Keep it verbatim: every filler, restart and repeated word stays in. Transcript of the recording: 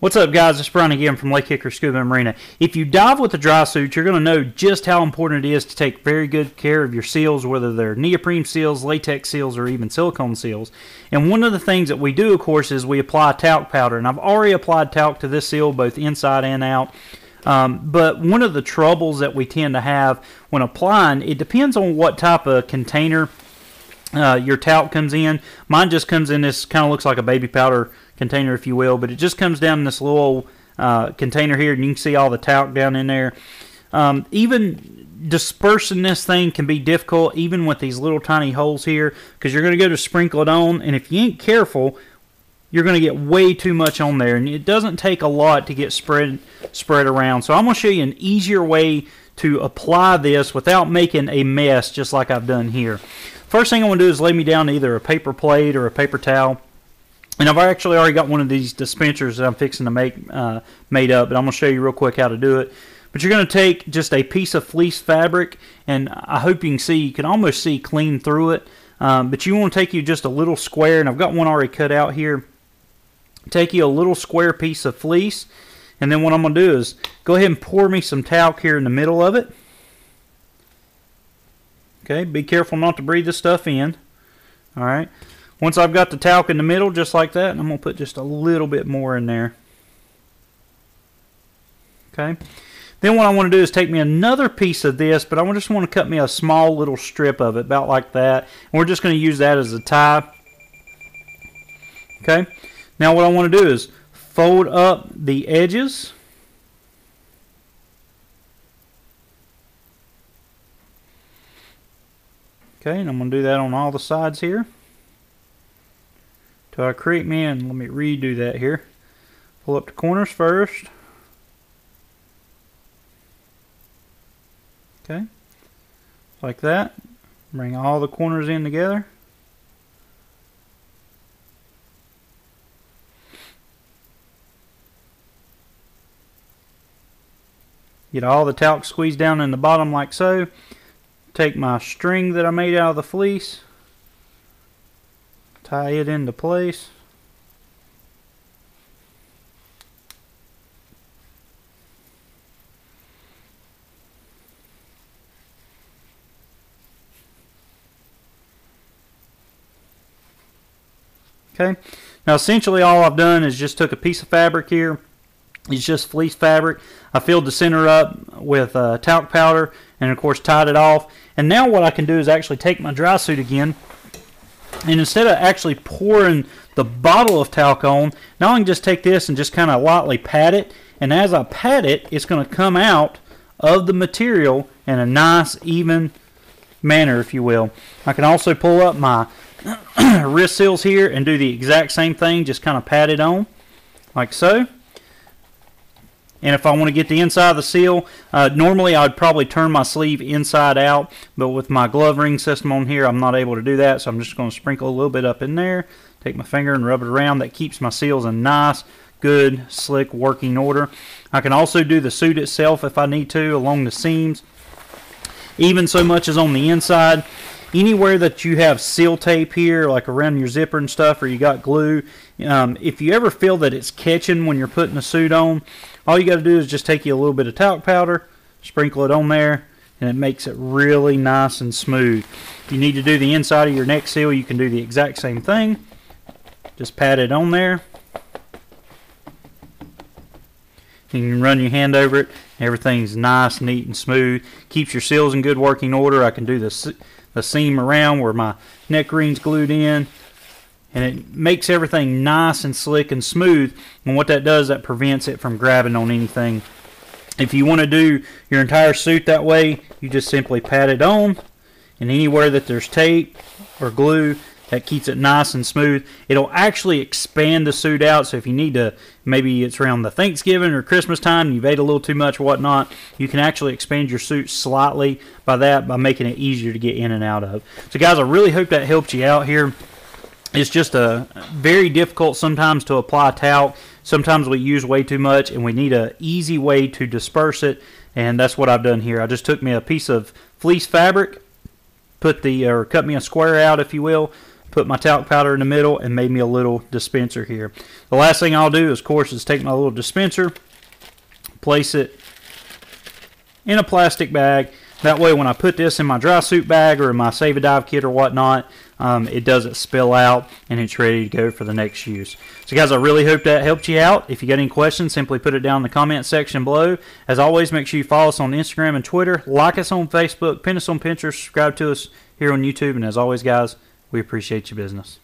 What's up, guys? It's Brian again from Lake Hickory Scuba Marina. If you dive with a dry suit, you're going to know just how important it is to take very good care of your seals, whether they're neoprene seals, latex seals, or even silicone seals. And one of the things that we do, of course, is we apply talc powder. And I've already applied talc to this seal, both inside and out. Um, but one of the troubles that we tend to have when applying, it depends on what type of container Uh, your talc comes in. Mine just comes in this, kind of looks like a baby powder container, if you will, but it just comes down in this little uh, container here, and you can see all the talc down in there. Um, even dispersing this thing can be difficult, even with these little tiny holes here, because you're going to go to sprinkle it on, and if you ain't careful, you're going to get way too much on there, and it doesn't take a lot to get spread spread around. So I'm going to show you an easier way to apply this without making a mess, just like I've done here. First thing I want to do is lay me down either a paper plate or a paper towel. And I've actually already got one of these dispensers that I'm fixing to make uh, made up, but I'm going to show you real quick how to do it. But you're going to take just a piece of fleece fabric, and I hope you can see, you can almost see clean through it. Um, but you want to take you just a little square, and I've got one already cut out here. Take you a little square piece of fleece, and then what I'm going to do is go ahead and pour me some talc here in the middle of it. Okay, be careful not to breathe this stuff in. All right, once I've got the talc in the middle, just like that, and I'm going to put just a little bit more in there. Okay, then what I want to do is take me another piece of this, but I just want to cut me a small little strip of it, about like that. And we're just going to use that as a tie. Okay, now what I want to do is fold up the edges. Okay, and I'm going to do that on all the sides here till I create me, and let me redo that here. Pull up the corners first. Okay, like that. Bring all the corners in together. Get all the talc squeezed down in the bottom like so. Take my string that I made out of the fleece, tie it into place. Okay, now essentially all I've done is just took a piece of fabric here. It's just fleece fabric. I filled the center up with uh, talc powder, and of course tied it off. And now what I can do is actually take my dry suit again, and instead of actually pouring the bottle of talc on, now I can just take this and just kind of lightly pat it. And as I pat it, it's going to come out of the material in a nice, even manner, if you will. I can also pull up my wrist seals here and do the exact same thing, just kind of pat it on, like so. And if I want to get the inside of the seal, uh, normally I'd probably turn my sleeve inside out, but with my glove ring system on here, I'm not able to do that, so I'm just going to sprinkle a little bit up in there. Take my finger and rub it around. That keeps my seals in nice, good, slick working order. I can also do the suit itself if I need to, along the seams, even so much as on the inside. Anywhere that you have seal tape here, like around your zipper and stuff, or you got glue, um, if you ever feel that it's catching when you're putting the suit on, all you got to do is just take you a little bit of talc powder, sprinkle it on there, and it makes it really nice and smooth. If you need to do the inside of your neck seal, you can do the exact same thing. Just pat it on there. You can run your hand over it. Everything's nice, neat, and smooth. Keeps your seals in good working order. I can do the, the seam around where my neck ring's glued in. And it makes everything nice and slick and smooth. And what that does, that prevents it from grabbing on anything. If you want to do your entire suit that way, you just simply pat it on. And anywhere that there's tape or glue, that keeps it nice and smooth. It'll actually expand the suit out. So if you need to, maybe it's around the Thanksgiving or Christmas time, and you've ate a little too much, whatnot, you can actually expand your suit slightly by that, by making it easier to get in and out of. So guys, I really hope that helped you out here. It's just a very difficult sometimes to apply talc. Sometimes we use way too much, and we need an easy way to disperse it, and that's what I've done here. I just took me a piece of fleece fabric, put the or cut me a square out, if you will, put my talc powder in the middle, and made me a little dispenser here. The last thing I'll do, of course, is take my little dispenser, place it in a plastic bag. That way when I put this in my dry suit bag or in my save a dive kit or whatnot, um, it doesn't spill out and it's ready to go for the next use. So guys, I really hope that helped you out. If you got any questions, simply put it down in the comment section below. As always, make sure you follow us on Instagram and Twitter, like us on Facebook, pin us on Pinterest, subscribe to us here on YouTube, and as always guys, we appreciate your business.